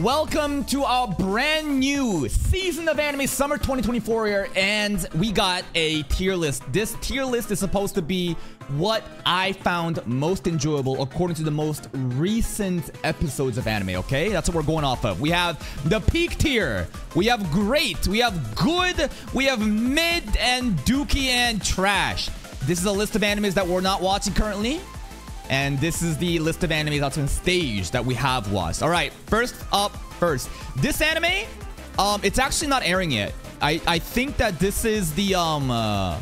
Welcome to our brand new season of anime summer 2024 here, and we got a tier list. This tier list is supposed to be what I found most enjoyable according to the most recent episodes of anime, okay? That's what we're going off of. We have the peak tier, we have great, we have good, we have mid, and dookie, and trash. This is a list of animes that we're not watching currently. And this is the list of anime that's on stage that we have watched. All right, first up, this anime, it's actually not airing yet. I think that this is the, no,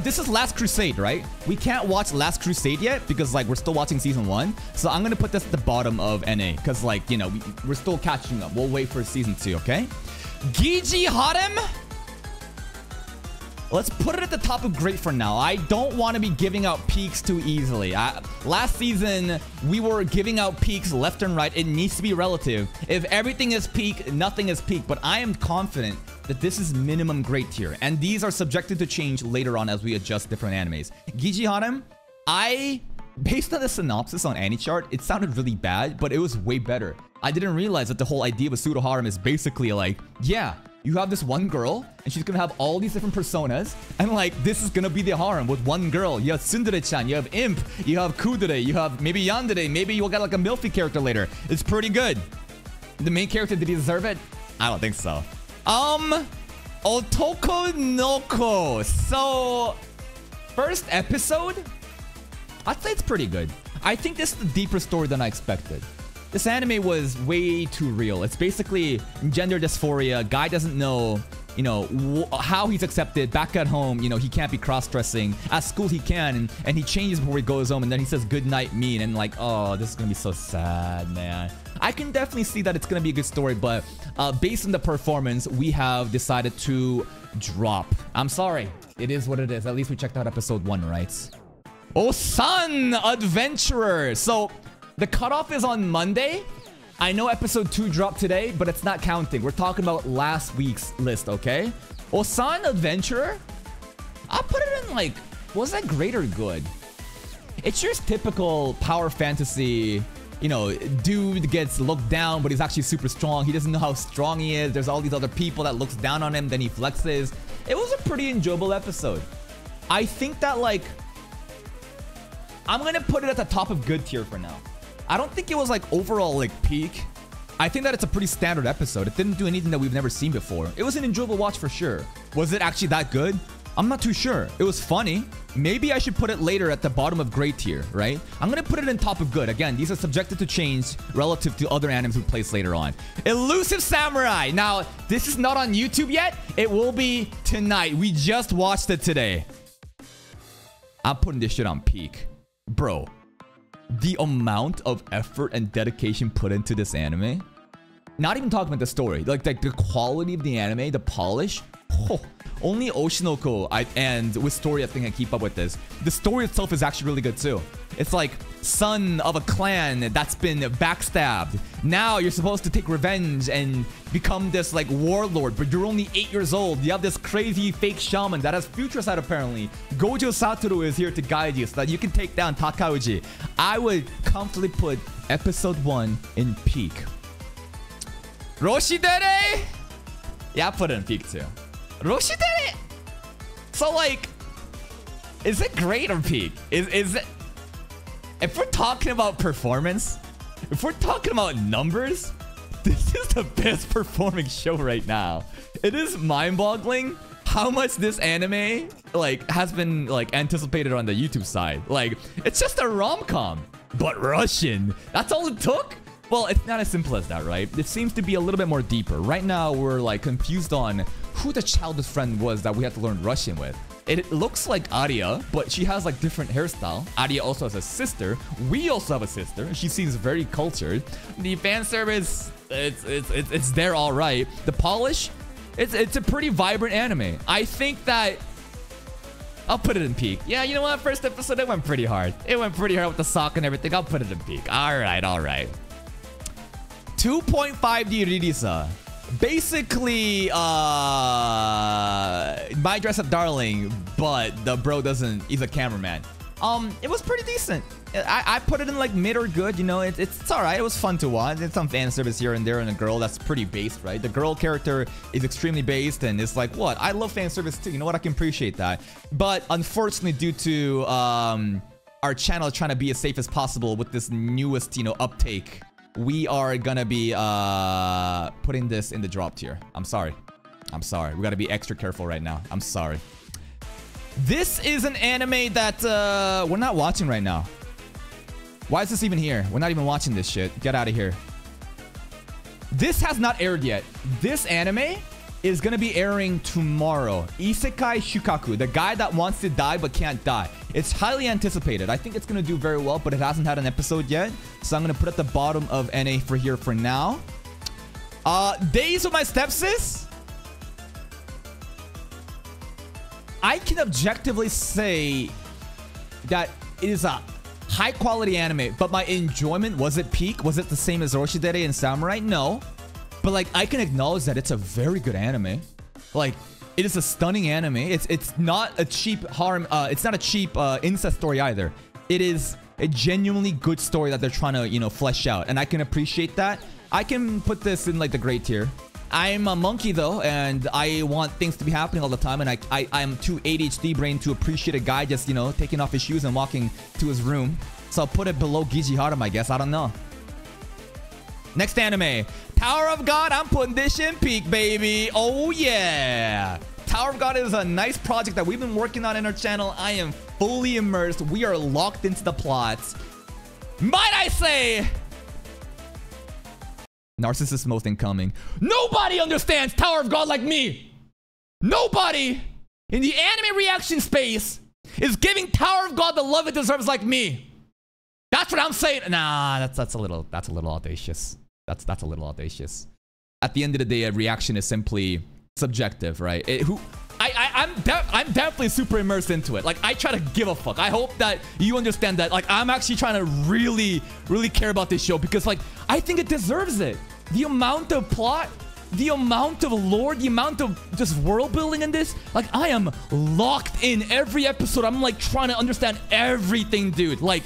this is Last Crusade, right? We can't watch Last Crusade yet because, like, we're still watching Season 1. So I'm going to put this at the bottom of NA because, like, you know, we're still catching up. We'll wait for Season 2, okay? Giji Harem? Let's put it at the top of great for now. I don't want to be giving out peaks too easily. Last season, we were giving out peaks left and right. It needs to be relative. If everything is peak, nothing is peak. But I am confident that this is minimum great tier. And these are subjected to change later on as we adjust different animes. Giji Harem, based on the synopsis on AniChart, it sounded really bad, but it was way better. I didn't realize that the whole idea of a pseudo harem is basically like, yeah, you have this one girl, and she's gonna have all these different personas, and like, this is gonna be the harem with one girl. You have Tsundere-chan, you have Imp, you have Kudere, you have maybe Yandere, maybe you'll get like a milfy character later. It's pretty good. The main character, did he deserve it? I don't think so. Otoko no Ko. So, first episode, I'd say it's pretty good. I think this is a deeper story than I expected. This anime was way too real. It's basically gender dysphoria. Guy doesn't know, you know, how he's accepted. Back at home, you know, he can't be cross-dressing. At school, he can, and he changes before he goes home, and then he says, good night, mean, and like, oh, this is gonna be so sad, man. I can definitely see that it's gonna be a good story, but based on the performance, we have decided to drop. I'm sorry. It is what it is. At least we checked out episode 1, right? Ossan Adventurer! So, the cutoff is on Monday. I know episode 2 dropped today, but it's not counting. We're talking about last week's list, okay? Ossan Adventurer? I'll put it in, like, was that great or good? It's just typical power fantasy, you know, dude gets looked down, but he's actually super strong. He doesn't know how strong he is. There's all these other people that looks down on him, then he flexes. It was a pretty enjoyable episode. I think that, like, I'm gonna put it at the top of good tier for now. I don't think it was, like, overall, like, peak. I think that it's a pretty standard episode. It didn't do anything that we've never seen before. It was an enjoyable watch for sure. Was it actually that good? I'm not too sure. It was funny. Maybe I should put it later at the bottom of great tier, right? I'm gonna put it in top of good. Again, these are subjected to change relative to other animes we place later on. Elusive Samurai! Now, this is not on YouTube yet. It will be tonight. We just watched it today. I'm putting this shit on peak. Bro. The amount of effort and dedication put into this anime, not even talking about the story, like the quality of the anime, the polish. Oh, only Oshi no Ko and Wistoria, I think, I keep up with this. The story itself is actually really good too. It's like, son of a clan that's been backstabbed. Now you're supposed to take revenge and become this, like, warlord, but you're only 8 years old. You have this crazy fake shaman that has future sight apparently. Gojo Satoru is here to guide you so that you can take down Takauji. I would comfortably put episode 1 in peak. Roshidere? Yeah, I put it in peak too. Roshidere? So, like, is it great or peak? Is it... If we're talking about performance, if we're talking about numbers, this is the best performing show right now. It is mind-boggling how much this anime, like, has been, like, anticipated on the YouTube side. Like, it's just a rom-com, but Russian. That's all it took? Well, it's not as simple as that, right? It seems to be a little bit more deeper. Right now, we're, like, confused on who the childhood friend was that we had to learn Russian with. It looks like Arya, but she has, like, different hairstyle. Arya also has a sister. We also have a sister. She seems very cultured. The fan service, it's there, all right. The polish, it's a pretty vibrant anime. I think that I'll put it in peak. Yeah, you know what? First episode, it went pretty hard. It went pretty hard with the sock and everything. I'll put it in peak. All right, all right. 2.5D Ririsa. Basically, My Dress Up Darling, but the bro doesn't, he's a cameraman. It was pretty decent. I put it in like mid or good, you know, it's alright. It was fun to watch. It's some fan service here and there and a girl that's pretty based, right? The girl character is extremely based and it's like, what? I love fan service too. You know what? I can appreciate that. But unfortunately, due to our channel trying to be as safe as possible with this newest, you know, uptake, we are gonna be putting this in the drop tier. I'm sorry. I'm sorry. We gotta be extra careful right now. I'm sorry. This is an anime that we're not watching right now. Why is this even here? We're not even watching this shit. Get out of here. This has not aired yet. This anime is gonna be airing tomorrow. Isekai Shukaku, the guy that wants to die but can't die. It's highly anticipated. I think it's gonna do very well, but it hasn't had an episode yet. So I'm gonna put at the bottom of NA for here for now. Days of my Stepsis? I can objectively say that it is a high quality anime, but my enjoyment, was it peak? Was it the same as Roshidere and Samurai? No. But like, I can acknowledge that it's a very good anime. Like, it is a stunning anime. It's not a cheap harem, it's not a cheap incest story either. It is a genuinely good story that they're trying to, you know, flesh out. And I can appreciate that. I can put this in like the great tier. I'm a monkey though, and I want things to be happening all the time, and I'm too ADHD brain to appreciate a guy just, you know, taking off his shoes and walking to his room. So I'll put it below Giji Harem, I guess. I don't know. Next anime. Tower of God, I'm putting this in peak, baby. Oh yeah. Tower of God is a nice project that we've been working on in our channel. I am fully immersed. We are locked into the plots. Might I say... narcissist most incoming. Nobody understands Tower of God like me. Nobody in the anime reaction space is giving Tower of God the love it deserves like me. That's what I'm saying. Nah, that's a little audacious. That's a little audacious. At the end of the day, a reaction is simply subjective, right? I'm definitely super immersed into it. Like, I try to give a fuck. I hope that you understand that. Like, I'm actually trying to really, really care about this show because, like, I think it deserves it. The amount of plot, the amount of lore, the amount of just world building in this. Like, I am locked in every episode. I'm, like, trying to understand everything, dude. Like,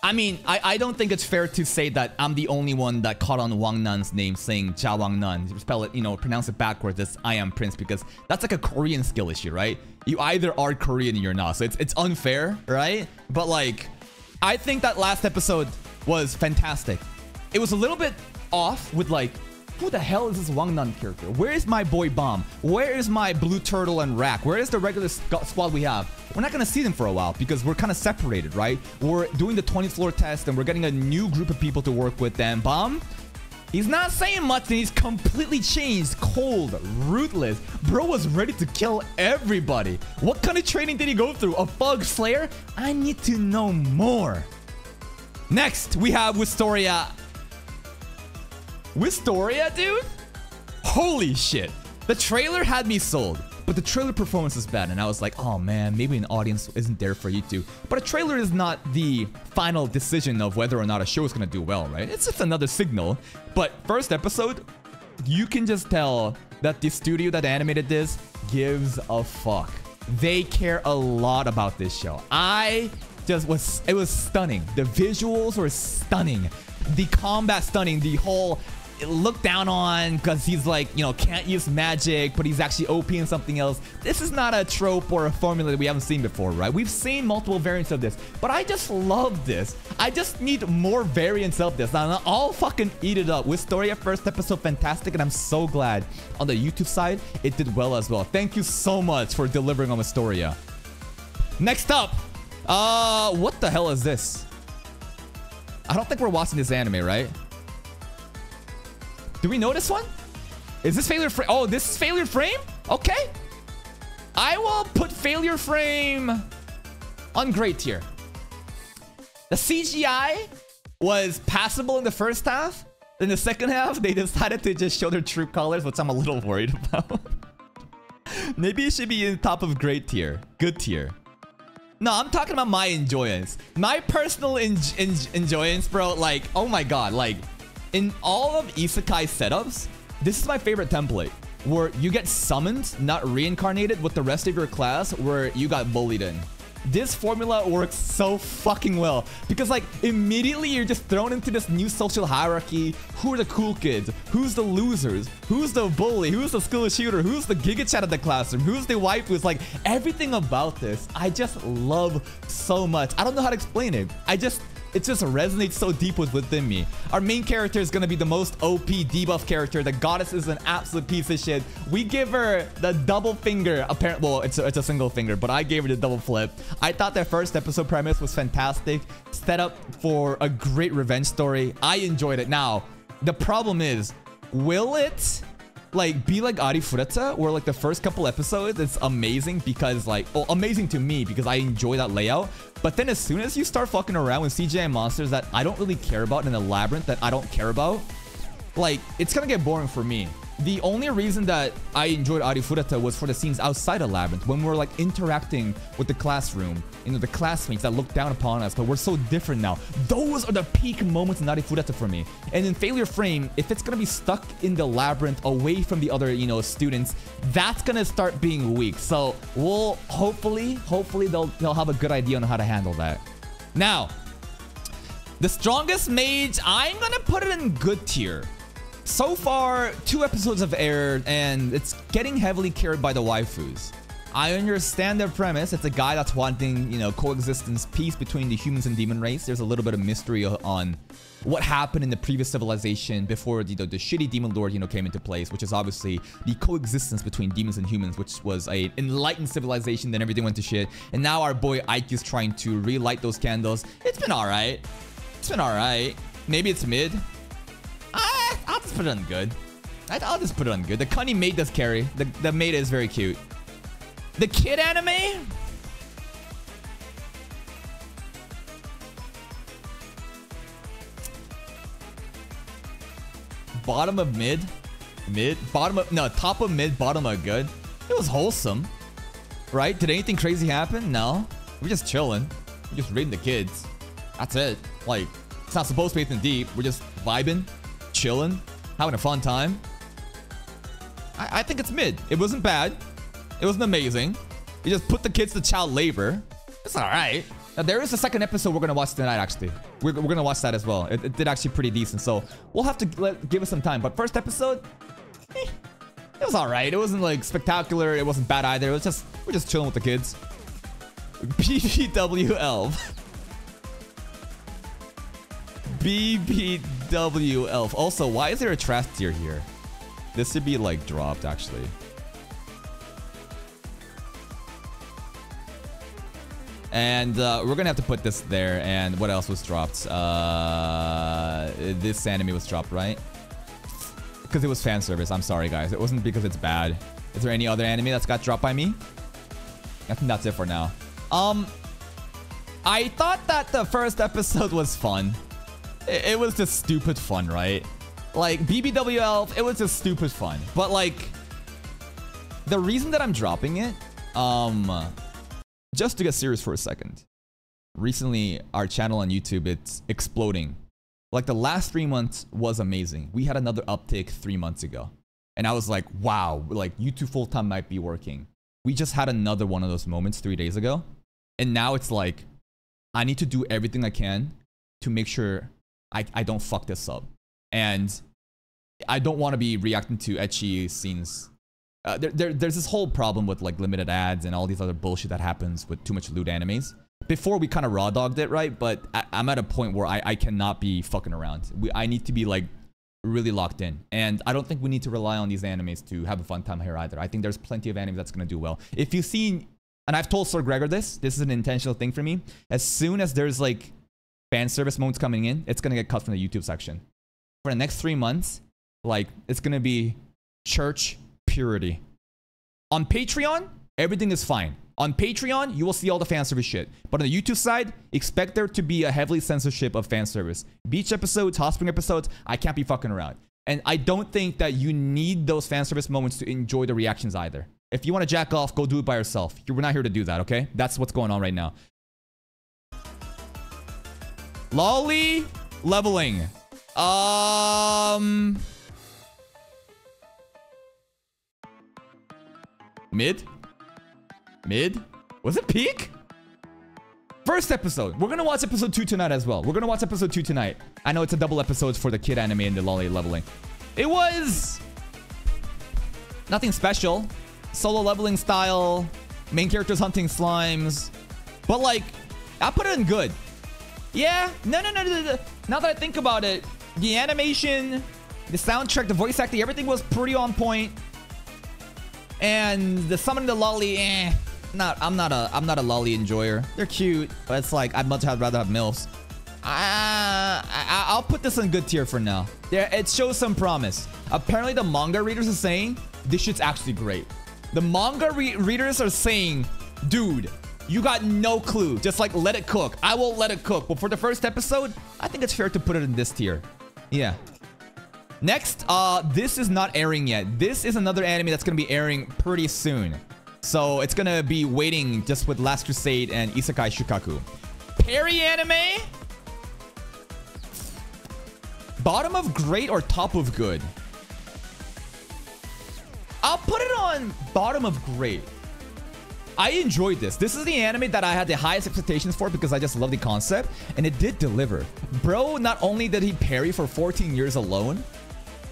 I mean, I don't think it's fair to say that I'm the only one that caught on Wang Nan's name saying Cha Wang Nan. Spell it, you know, pronounce it backwards as I am Prince, because that's like a Korean skill issue, right? You either are Korean or you're not. So it's unfair, right? But like, I think that last episode was fantastic. It was a little bit off with like, who the hell is this Wang Nan character? Where is my boy Bomb? Where is my Blue Turtle and Rack? Where is the regular squad we have? We're not going to see them for a while because we're kind of separated, right? We're doing the 20th floor test and we're getting a new group of people to work with. And Bomb, he's not saying much and he's completely changed. Cold, ruthless. Bro was ready to kill everybody. What kind of training did he go through? A Fog Slayer? I need to know more. Next, we have Wistoria. Wistoria, dude? Holy shit. The trailer had me sold, but the trailer performance is bad. And I was like, oh man, maybe an audience isn't there for you too. But a trailer is not the final decision of whether or not a show is going to do well, right? It's just another signal. But first episode, you can just tell that the studio that animated this gives a fuck. They care a lot about this show. It was stunning. The visuals were stunning. The combat stunning, the whole... look down on because he's like, you know, can't use magic, but he's actually OP in something else. This is not a trope or a formula that we haven't seen before, right? We've seen multiple variants of this, but I just love this. I just need more variants of this. I'll fucking eat it up. Wistoria first episode, fantastic, and I'm so glad on the YouTube side, it did well as well. Thank you so much for delivering on Wistoria. Next up, what the hell is this? I don't think we're watching this anime, right? Do we know this one? Is this Failure Frame? Oh, this is Failure Frame? Okay. I will put Failure Frame on great tier. The CGI was passable in the first half. In the second half, they decided to just show their true colors, which I'm a little worried about. Maybe it should be in top of great tier. Good tier. No, I'm talking about my enjoyance. My personal enjoyance, bro. Like, oh my god. Like... in all of Isekai setups, this is my favorite template, where you get summoned, not reincarnated with the rest of your class, where you got bullied in. this formula works so fucking well, because like immediately you're just thrown into this new social hierarchy. Who are the cool kids? Who's the losers? Who's the bully? Who's the school shooter? Who's the giga chat of the classroom? Who's the waifu? It's like everything about this I just love so much. I don't know how to explain it. It just resonates so deep within me. Our main character is gonna be the most OP debuff character. The goddess is an absolute piece of shit. We give her the double finger. Apparently, well, it's a single finger, but I gave her the double flip. I thought that first episode premise was fantastic. Set up for a great revenge story. I enjoyed it. Now, the problem is, will it like be like Ari Fureta, where like the first couple episodes it's amazing because like, well, amazing to me because I enjoy that layout, but then as soon as you start fucking around with CGI monsters that I don't really care about in a labyrinth that I don't care about, like it's gonna get boring for me. The only reason that I enjoyed Ari Fureta was for the scenes outside of Labyrinth, when we're like interacting with the classroom, you know, the classmates that look down upon us, but we're so different now. Those are the peak moments in Ari Fureta for me. And in Failure Frame, if it's gonna be stuck in the Labyrinth away from the other, you know, students, that's gonna start being weak. So we'll hopefully they'll have a good idea on how to handle that. Now, The Strongest Mage, I'm gonna put it in good tier. So far, 2 episodes have aired, and it's getting heavily carried by the waifus. I understand their premise. It's a guy that's wanting, you know, coexistence, peace between the humans and demon race. There's a little bit of mystery on what happened in the previous civilization before the shitty demon lord, you know, came into place, which is obviously the coexistence between demons and humans, which was an enlightened civilization. Then everything went to shit, and now our boy Ike is trying to relight those candles. It's been all right. It's been all right. Maybe it's mid. I'll just put it on good. I'll just put it on good. The cunning maid does carry. The maid is very cute. The kid anime? Bottom of mid? Mid? Bottom of... No, top of mid, bottom of good. It was wholesome. Right? Did anything crazy happen? No. We're just chilling. We're just reading the kids. That's it. Like, it's not supposed to be anything deep. We're just vibing. Chilling, having a fun time. I think it's mid. It wasn't bad. It wasn't amazing. You just put the kids to child labor. It's all right. Now, there is a second episode we're going to watch tonight, actually. We're going to watch that as well. It did actually pretty decent, so we'll have to give it some time. But first episode, it was all right. It wasn't, like, spectacular. It wasn't bad either. It was just, we're just chilling with the kids. BBWL. BBW Elf. Also, why is there a trash tier here? This should be like dropped, actually. And we're gonna have to put this there. And what else was dropped? This anime was dropped, right? Because it was fan service. I'm sorry, guys. It wasn't because it's bad. Is there any other anime that's got dropped by me? I think that's it for now. I thought that the first episode was fun. It was just stupid fun, right? Like, BBWL, it was just stupid fun. But, like, the reason that I'm dropping it, just to get serious for a second. Recently, our channel on YouTube, it's exploding. Like, the last 3 months was amazing. We had another uptick 3 months ago. And I was like, wow, like, YouTube full-time might be working. We just had another one of those moments 3 days ago. And now it's like, I need to do everything I can to make sure I don't fuck this up. And I don't want to be reacting to ecchi scenes. There's this whole problem with like limited ads and all these other bullshit that happens with too much lewd animes. Before, we kind of raw dogged it, right? But I'm at a point where I cannot be fucking around. I need to be like really locked in. And I don't think we need to rely on these animes to have a fun time here either. I think there's plenty of anime that's going to do well. If you've seen, and I've told Sir Gregor this is an intentional thing for me. As soon as there's like fan service moments coming in, it's gonna get cut from the YouTube section. For the next 3 months, like, it's gonna be church purity. On Patreon, everything is fine. On Patreon, you will see all the fan service shit. But on the YouTube side, expect there to be a heavily censorship of fan service. Beach episodes, hot spring episodes, I can't be fucking around. And I don't think that you need those fan service moments to enjoy the reactions either. If you wanna jack off, go do it by yourself. We're not here to do that, okay? That's what's going on right now. Solo Leveling. Mid? Mid? Was it peak? First episode. We're gonna watch episode 2 tonight as well. We're gonna watch episode 2 tonight. I know it's a double episode for the kid anime and the lolly leveling. It was nothing special. Solo Leveling style. Main characters hunting slimes. But like, I put it in good. Yeah. No. Now that I think about it, the animation, the soundtrack, the voice acting, everything was pretty on point. And the summoning the lolly, eh. I'm not a lolly enjoyer. They're cute, but it's like I'd much rather have MILFs. I'll put this in good tier for now. There, it shows some promise. Apparently, the manga readers are saying this shit's actually great. The manga readers are saying, dude, you got no clue. Just like let it cook. I will let it cook. But for the first episode, I think it's fair to put it in this tier. Yeah. Next, this is not airing yet. This is another anime that's gonna be airing pretty soon. So it's gonna be waiting just with Last Crusade and Isekai Shukaku. Parry Anime? Bottom of great or top of good? I'll put it on bottom of great. I enjoyed this. This is the anime that I had the highest expectations for because I just love the concept. And it did deliver. Bro, not only did he parry for 14 years alone,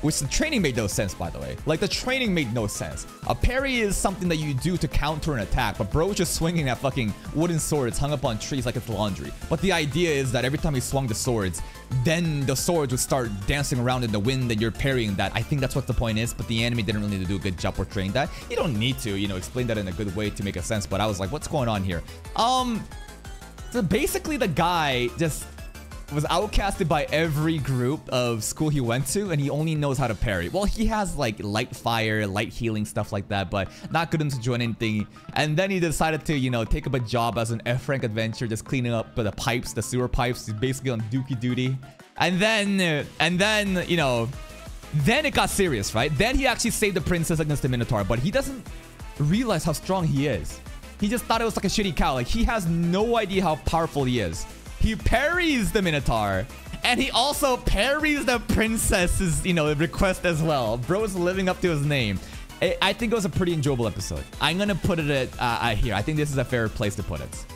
which the training made no sense, by the way. Like, the training made no sense. A parry is something that you do to counter an attack, but bro was just swinging at fucking wooden swords hung up on trees like it's laundry. But the idea is that every time he swung the swords, then the swords would start dancing around in the wind and you're parrying that. I think that's what the point is, but the anime didn't really do a good job portraying that. You don't need to, you know, explain that in a good way to make a sense, but I was like, what's going on here? So basically the guy just was outcasted by every group of school he went to, and he only knows how to parry. Well, he has like light fire, light healing, stuff like that, but not good enough to join anything. And then he decided to, you know, take up a job as an F-rank adventurer, just cleaning up the pipes, the sewer pipes. He's basically on dookie duty. And then, you know, then it got serious, right? Then he actually saved the princess against the Minotaur, but he doesn't realize how strong he is. He just thought it was like a shitty cow. Like, he has no idea how powerful he is. He parries the Minotaur, and he also parries the princess's, you know, request as well. Bro is living up to his name. I think it was a pretty enjoyable episode. I'm gonna put it at here. I think this is a fair place to put it.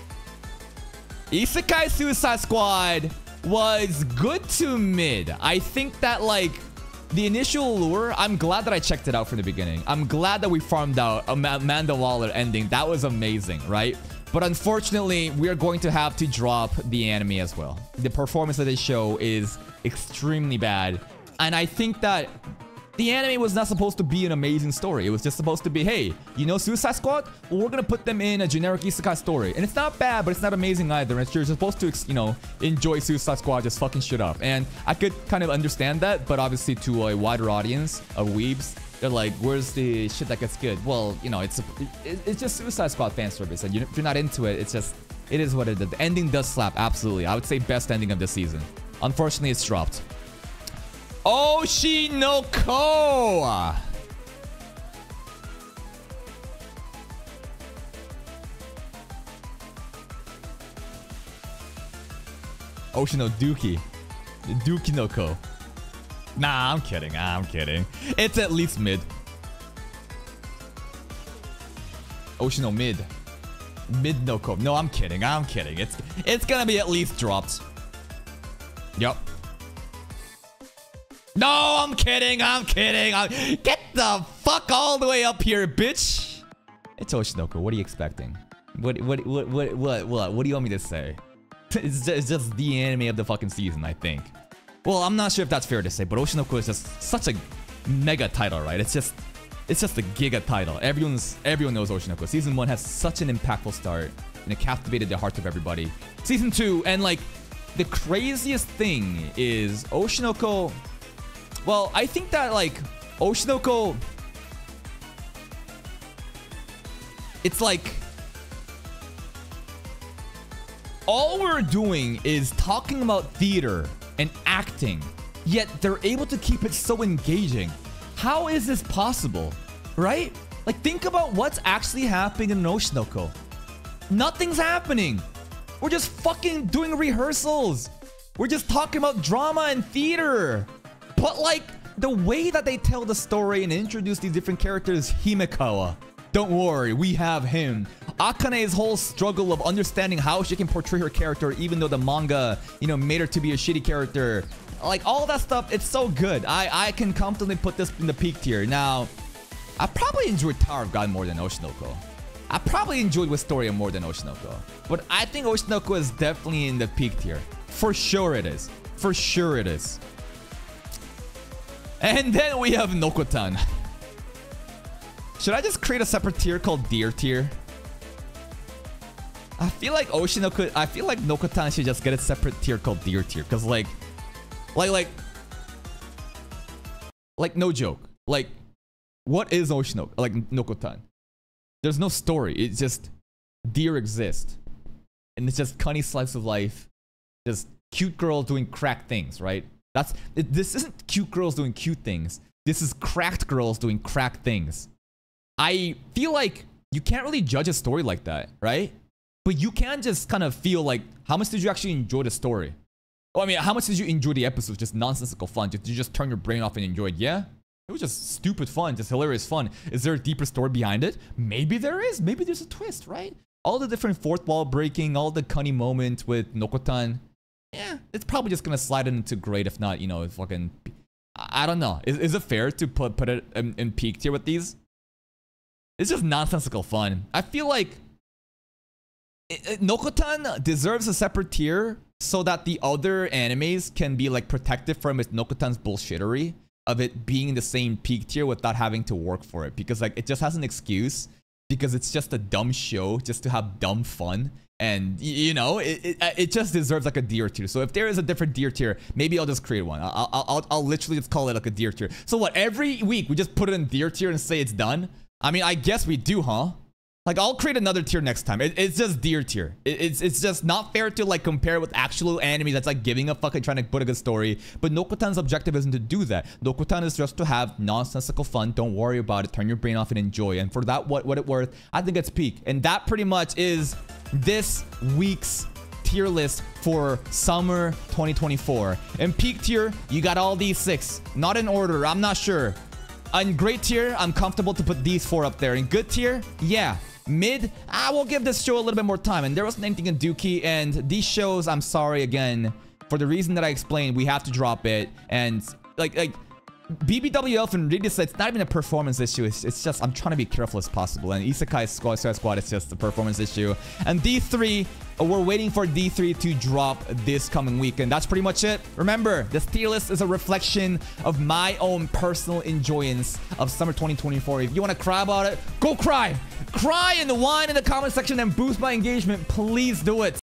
Isekai Suicide Squad was good to mid. I think that, like, the initial lure, I'm glad that I checked it out from the beginning. I'm glad that we farmed out Amanda Waller ending. That was amazing, right? But unfortunately, we are going to have to drop the anime as well. The performance of this show is extremely bad. And I think that the anime was not supposed to be an amazing story. It was just supposed to be, hey, you know Suicide Squad? Well, we're going to put them in a generic isekai story. And it's not bad, but it's not amazing either. And you're supposed to, you know, enjoy Suicide Squad just fucking shit up. And I could kind of understand that, but obviously to a wider audience of weebs, they're like, where's the shit that gets good? Well, you know, it's just Suicide Squad fan service. And if you're not into it, it's just, it is what it is. The ending does slap, absolutely. I would say best ending of the season. Unfortunately, it's dropped. Oshi no Ko! Oshi no Duki. Duki no Ko. Nah, I'm kidding. I'm kidding. It's at least mid. Oshi no mid. Mid no Ko. No, I'm kidding. I'm kidding. It's gonna be at least dropped. Yep. No, I'm kidding. I'm kidding. Get the fuck all the way up here, bitch. It's Oshi no Ko. What are you expecting? What do you want me to say? It's just the anime of the fucking season, I think. Well, I'm not sure if that's fair to say, but Oshi no Ko is just such a mega title, right? It's just a giga title. Everyone knows Oshi no Ko. Season 1 has such an impactful start, and it captivated the hearts of everybody. Season 2, and like, the craziest thing is Oshi no Ko. Well, I think that, like, Oshi no Ko, it's like, all we're doing is talking about theater and acting, yet they're able to keep it so engaging. How is this possible, right? Like, think about what's actually happening in Oshi no Ko. Nothing's happening. We're just fucking doing rehearsals. We're just talking about drama and theater. But like, the way that they tell the story and introduce these different characters, Himekawa, Don't worry, we have him. Akane's whole struggle of understanding how she can portray her character, even though the manga, you know, made her to be a shitty character. Like, all that stuff, it's so good. I can comfortably put this in the peak tier. Now, I probably enjoyed Tower of God more than Oshi no Ko. I probably enjoyed Wistoria more than Oshi no Ko. But I think Oshi no Ko is definitely in the peak tier. For sure it is. For sure it is. And then we have Nokotan. Should I just create a separate tier called Deer Tier? I feel like Nokotan should just get a separate tier called Deer Tier. Because like no joke. Like, what is Oshi no Ko? Like, Nokotan. There's no story. It's just deer exist. And it's just cunny slice of life. Just cute girl doing crack things, right? That's it, this isn't cute girls doing cute things. This is cracked girls doing crack things. I feel like you can't really judge a story like that, right? But you can just kind of feel like, how much did you actually enjoy the story? Oh, I mean, how much did you enjoy the episode? Just nonsensical fun. Did you just turn your brain off and enjoy it? Yeah? It was just stupid fun, just hilarious fun. Is there a deeper story behind it? Maybe there is. Maybe there's a twist, right? All the different fourth wall breaking, all the cunny moments with Nokotan. Yeah, it's probably just gonna slide into great, if not, you know, fucking... I don't know. Is it fair to put it in peak tier with these? It's just nonsensical fun. I feel like... Nokotan deserves a separate tier so that the other animes can be, like, protected from its Nokotan's bullshittery. Of it being the same peak tier without having to work for it, because like it just has an excuse, because it's just a dumb show just to have dumb fun, and you know it just deserves like a deer tier. So if there is a different deer tier, maybe I'll just create one. I'll literally just call it like a deer tier. So what, every week we just put it in deer tier and say it's done? I mean, I guess we do, huh? Like, I'll create another tier next time. It's just deer tier. It's just not fair to, like, compare with actual anime that's, like, giving a fuck and trying to put a good story. But Nokotan's objective isn't to do that. Nokotan is just to have nonsensical fun. Don't worry about it. Turn your brain off and enjoy. And for that, what it worth, I think it's peak. And that pretty much is this week's tier list for summer 2024. In peak tier, you got all these six. Not in order. I'm not sure. In great tier, I'm comfortable to put these four up there. In good tier, yeah. Mid, I will give this show a little bit more time, and there wasn't anything in Dookie, and these shows, I'm sorry again, for the reason that I explained, we have to drop it. And like BBWF and Ririsa, it's not even a performance issue, it's just I'm trying to be careful as possible. And Isekai Squad is just a performance issue. And D3, we're waiting for D3 to drop this coming week, and that's pretty much it. Remember, this tier list is a reflection of my own personal enjoyance of summer 2024. If you want to cry about it, go cry! Cry and whine in the comment section and boost my engagement. Please do it.